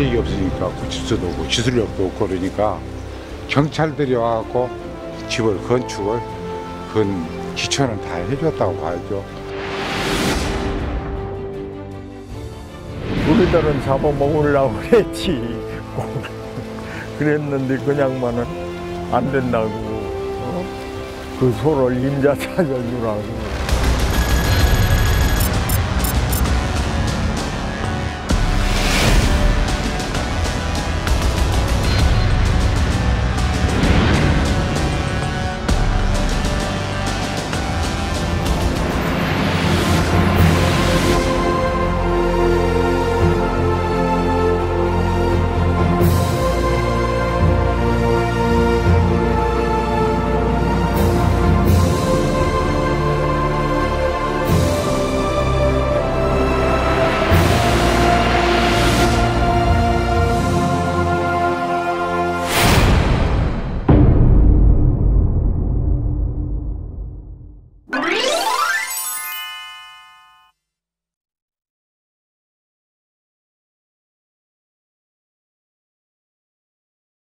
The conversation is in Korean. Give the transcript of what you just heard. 실력이 없으니까 구집수도 없고 기술력도 없고 그러니까 경찰들이 와갖고 집을 건축을 그 기초는 다 해줬다고 봐야죠. 우리들은 잡아먹으려고 했지. 그랬는데 그냥만은 안 된다고. 그 소를 임자 찾아주라고.